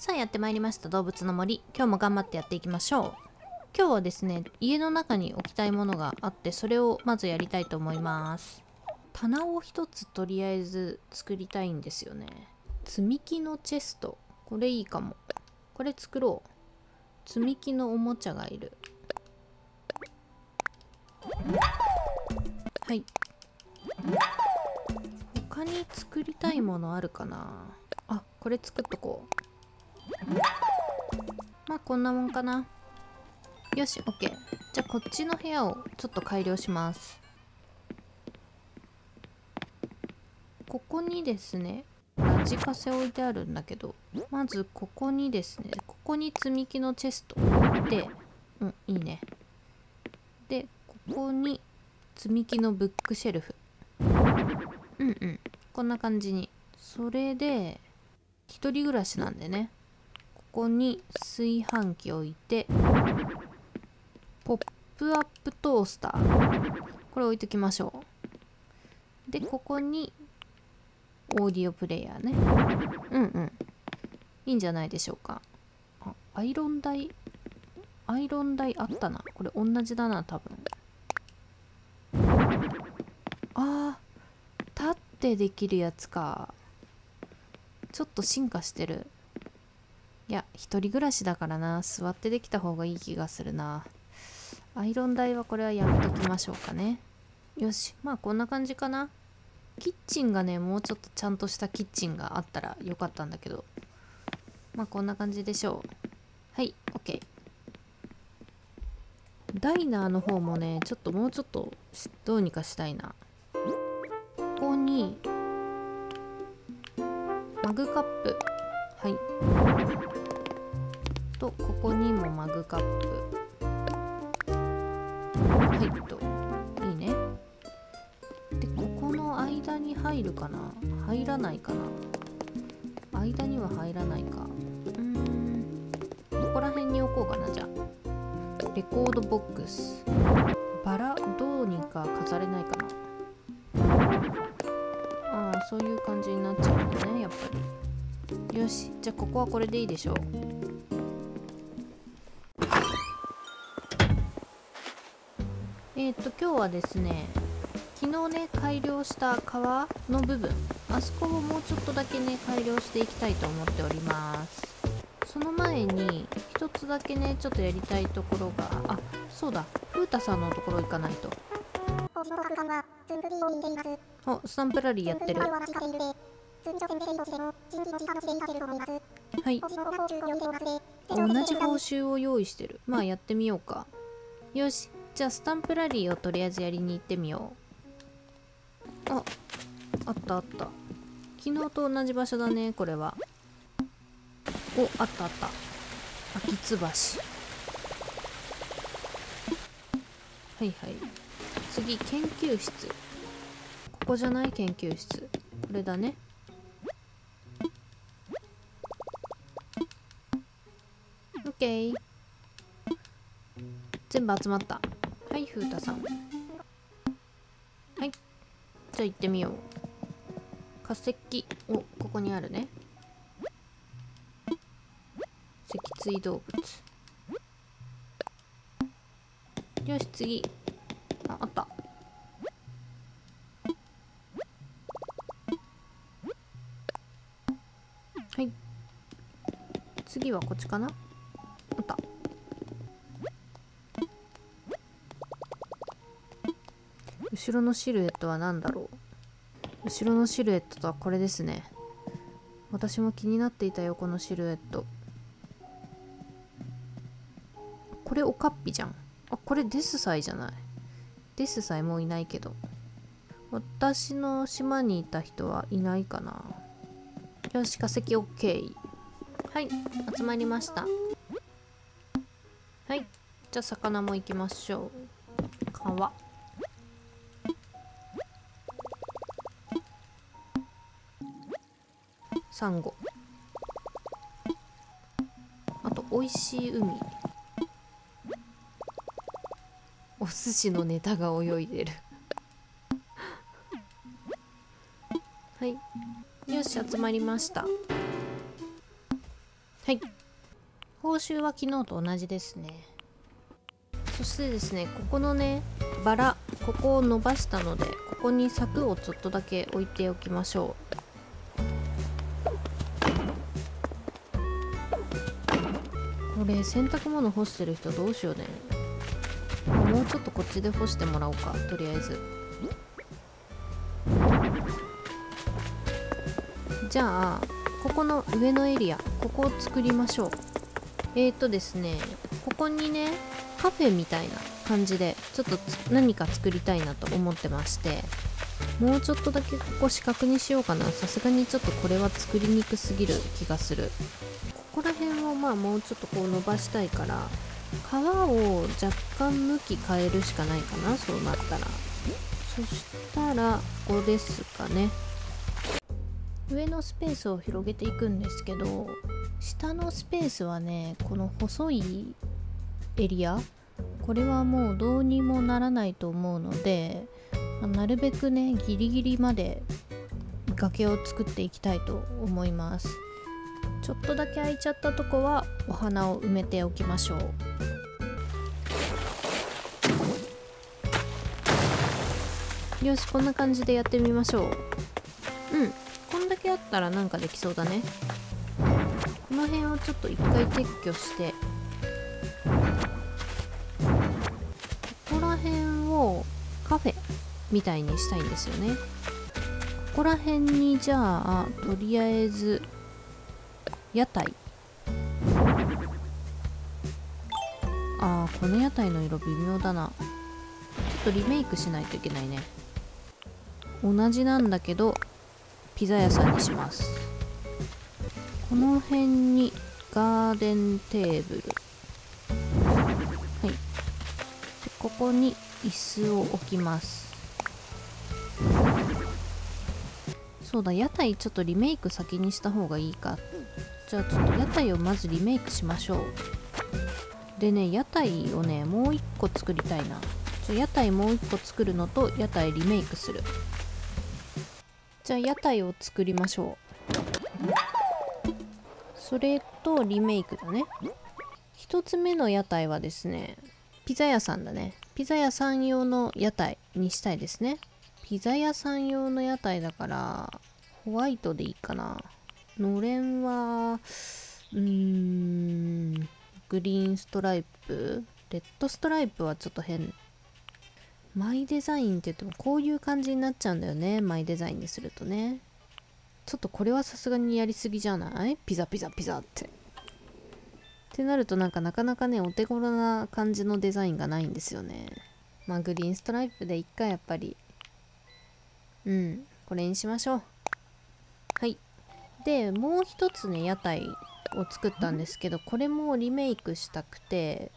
さあやってまいりました動物の森。今日も頑張ってやっていきましょう。今日はですね、家の中に置きたいものがあって、それをまずやりたいと思います。棚を一つとりあえず作りたいんですよね。積み木のチェスト、これいいかも。これ作ろう。積み木のおもちゃがいる。はい、他に作りたいものあるかな。あ、これ作っとこう。まあこんなもんかな。よし、 OK。 じゃあこっちの部屋をちょっと改良します。ここにですね、ラジカセ置いてあるんだけど、まずここにですね、ここに積み木のチェストで、うん、いいね。で、ここに積み木のブックシェルフ。うんうん、こんな感じに。それで、一人暮らしなんでね、ここに炊飯器置いて、ポップアップトースター。これ置いときましょう。で、ここに、オーディオプレイヤーね。うんうん。いいんじゃないでしょうか。あ、アイロン台。アイロン台あったな。これ同じだな、多分。あー、立ってできるやつか。ちょっと進化してる。いや、一人暮らしだからな。座ってできた方がいい気がするな。アイロン台はこれはやめときましょうかね。よし、まあこんな感じかな。キッチンがね、もうちょっとちゃんとしたキッチンがあったらよかったんだけど、まあこんな感じでしょう。はい、 OK。 ダイナーの方もね、ちょっともうちょっとどうにかしたいな。ここにマグカップ、はい、とここにもマグカップ、はいと、間に入るかな、入らないかな。間には入らないか。ここら辺に置こうかな。じゃあレコードボックス、バラどうにか飾れないかな。ああ、そういう感じになっちゃうんだね、やっぱり。よし、じゃあここはこれでいいでしょう。今日はですね、昨日ね、改良した皮の部分、あそこをもうちょっとだけね、改良していきたいと思っております。その前に一つだけね、ちょっとやりたいところが、あ、そうだ、風太さんのところ行かないと。お、スタンプラリーやってる。はい、同じ報酬を用意してる。まあやってみようか。よし、じゃあスタンプラリーをとりあえずやりに行ってみよう。あ、あったあった。昨日と同じ場所だね、これは。お、あったあった、秋津橋。はいはい、次研究室。ここじゃない？研究室、これだね。オッケー、全部集まった。はい、風太さん、はい、じゃあ行ってみよう。化石、お、ここにあるね。脊椎動物。よし、次。あ、あった。はい。次はこっちかな？あった。後ろのシルエットは何だろう。後ろのシルエットとはこれですね。私も気になっていたよ、このシルエット。これおかっぴじゃん。あ、これデスサイじゃない。デスサイもういないけど、私の島にいた人はいないかな。よし、化石 OK。 はい、集まりました。はい、じゃあ魚も行きましょう。川、サンゴ、あとおいしい海。お寿司のネタが泳いでるはい、よし、集まりました。ははい。報酬は昨日と同じですね。そしてですね、ここのね、バラ、ここを伸ばしたので、ここに柵をちょっとだけ置いておきましょう。これ洗濯物干してる人どうしようね。もうちょっとこっちで干してもらおうか、とりあえず。じゃあここの上のエリア、ここを作りましょう。ですね、ここにねカフェみたいな感じでちょっと何か作りたいなと思ってまして、もうちょっとだけここ四角にしようかな。さすがにちょっとこれは作りにくすぎる気がする。ここら辺をまあもうちょっとこう伸ばしたいから、皮を若干向き変えるしかないかな、そうなったら。そしたらここですかね。上のスペースを広げていくんですけど、下のスペースはね、この細いエリア、これはもうどうにもならないと思うので、なるべくねギリギリまで崖を作っていきたいと思います。ちょっとだけ空いちゃったとこはお花を埋めておきましょう。よし、こんな感じでやってみましょう。うん、こんだけあったらなんかできそうだね。この辺をちょっと一回撤去して、ここら辺をカフェみたいにしたいんですよね。ここら辺にじゃあとりあえず屋台、あー、この屋台の色微妙だな。ちょっとリメイクしないといけないね。同じなんだけどピザ屋さんにします。この辺にガーデンテーブル、はい、でここに椅子を置きます。そうだ、屋台ちょっとリメイク先にした方がいいか。じゃあちょっと屋台をまずリメイクしましょう。でね、屋台をねもう一個作りたいな。屋台もう一個作るのと屋台リメイクする。じゃあ屋台を作りましょう。それとリメイクだね。一つ目の屋台はですね、ピザ屋さんだね。ピザ屋さん用の屋台にしたいですね。ピザ屋さん用の屋台だからホワイトでいいかな。のれんはグリーンストライプ、レッドストライプはちょっと変。マイデザインって言ってもこういう感じになっちゃうんだよね、マイデザインにするとね。ちょっとこれはさすがにやりすぎじゃない？ピザピザピザって。ってなるとなんかなかなかねお手頃な感じのデザインがないんですよね。まあグリーンストライプで一回やっぱり。うん、これにしましょう。はい。で、もう一つね屋台を作ったんですけど、これもリメイクしたくて。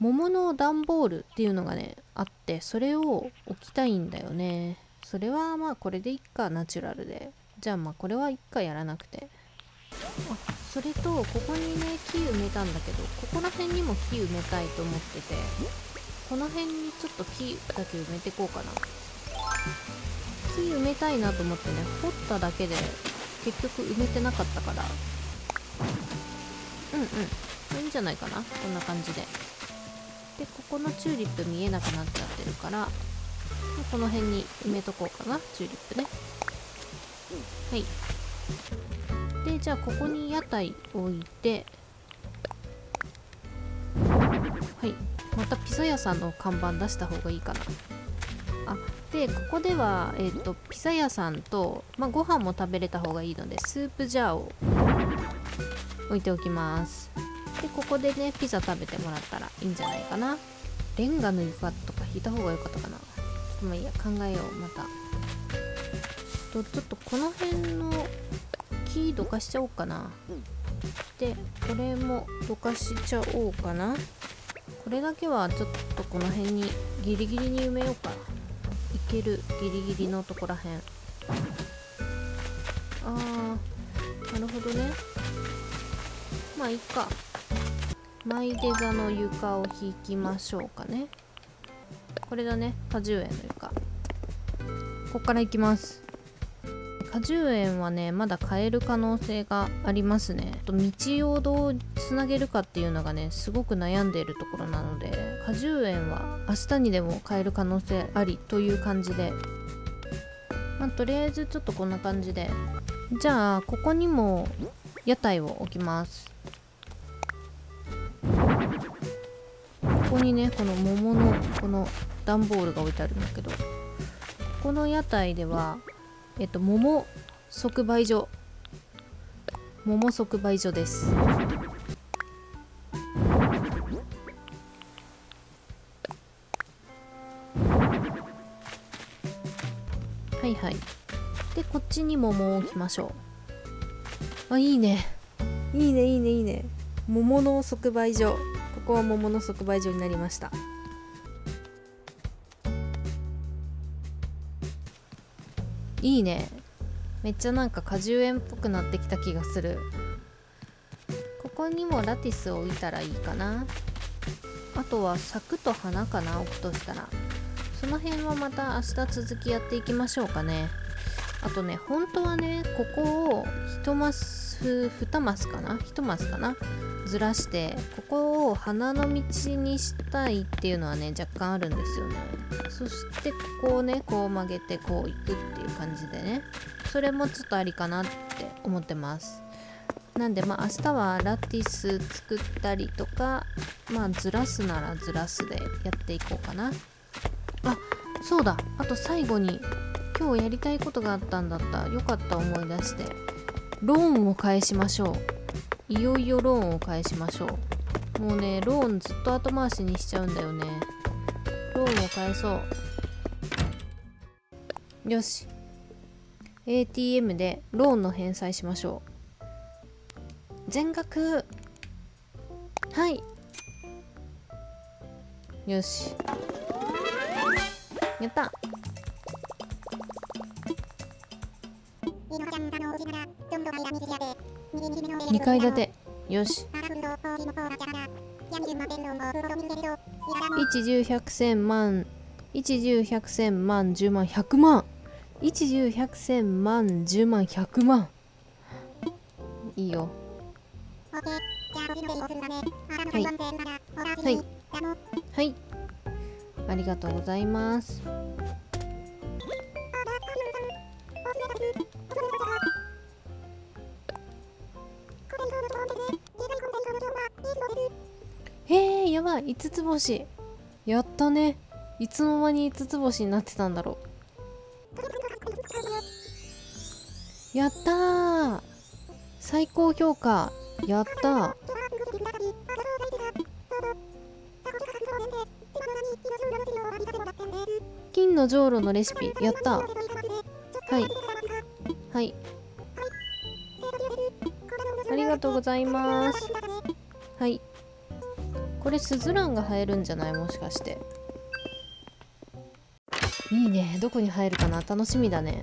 桃の段ボールっていうのがねあって、それを置きたいんだよね。それはまあこれでいっか、ナチュラルで。じゃあまあこれはいっかやらなくて。あ、それとここにね木埋めたんだけど、ここら辺にも木埋めたいと思ってて、この辺にちょっと木だけ埋めてこうかな。木埋めたいなと思ってね掘っただけで結局埋めてなかったから、うん、いいんじゃないかな、こんな感じで。で、ここのチューリップ見えなくなっちゃってるから、この辺に埋めとこうかな、チューリップね。はい。で、じゃあここに屋台置いて、はい。またピザ屋さんの看板出した方がいいかな。あ、で、ここでは、ピザ屋さんと、まあ、ご飯も食べれた方がいいので、スープジャーを置いておきます。で、ここでね、ピザ食べてもらったらいいんじゃないかな。レンガの床とか引いた方が良かったかな。ちょっとまあいいや、考えよう、また。ちょっとこの辺の木どかしちゃおうかな。で、これもどかしちゃおうかな。これだけはちょっとこの辺にギリギリに埋めようかな。いける、ギリギリのとこらへん。あー、なるほどね。まあいいか。マイデザの床を引きましょうかね。これだね、果樹園の床。こっから行きます。果樹園はねまだ買える可能性がありますね。道をどうつなげるかっていうのがねすごく悩んでいるところなので、果樹園は明日にでも買える可能性ありという感じで、まあ、とりあえずちょっとこんな感じで、じゃあここにも屋台を置きます。ここにねこの桃のこの段ボールが置いてあるんだけど、ここの屋台では桃即売所、桃即売所です。はいはい。でこっちに桃を置きましょう。あ、いいねいいねいいねいいね。桃の即売所、ここは桃の即売所になりました。いいね。めっちゃなんか果樹園っぽくなってきた気がする。ここにもラティスを置いたらいいかな。あとは柵と花かな、置くとしたら。その辺はまた明日続きやっていきましょうかね。あとね、本当はね、ここを1マス、2マスかな、1マスかな、ずらして、ここを花の道にしたいっていうのはね、若干あるんですよね。そして、ここをね、こう曲げて、こう行くっていう感じでね、それもちょっとありかなって思ってます。なんで、まあ、明日はラティス作ったりとか、まあ、ずらすならずらすでやっていこうかな。あ、そうだ。あと最後に今日やりたいことがあったんだった。よかった、思い出して。ローンを返しましょう。いよいよローンを返しましょう。もうね、ローンずっと後回しにしちゃうんだよね。ローンを返そう。よし。ATM でローンの返済しましょう。全額。はい。よし。やった。2階建て、よし。110、100、1000万、110、100、1000万、10万、100万、110、100、1000万、10万、100万。いいよ。はいはいはい、ありがとうございます。やばい、5つ星。やったね。いつの間に5つ星になってたんだろう。やったー。最高評価。やったー。金のじょうろのレシピ、やった。はいはい、ありがとうございます。はい、これスズランが生えるんじゃない、もしかして。いいね、どこに生えるかな、楽しみだね。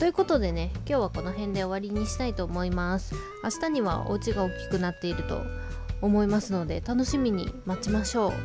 ということでね、今日はこの辺で終わりにしたいと思います。明日にはお家が大きくなっていると思いますので、楽しみに待ちましょう。よ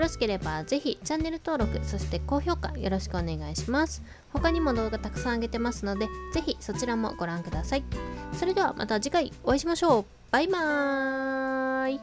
ろしければぜひチャンネル登録、そして高評価よろしくお願いします。他にも動画たくさん上げてますので、ぜひそちらもご覧ください。それではまた次回お会いしましょう。バイバーイ。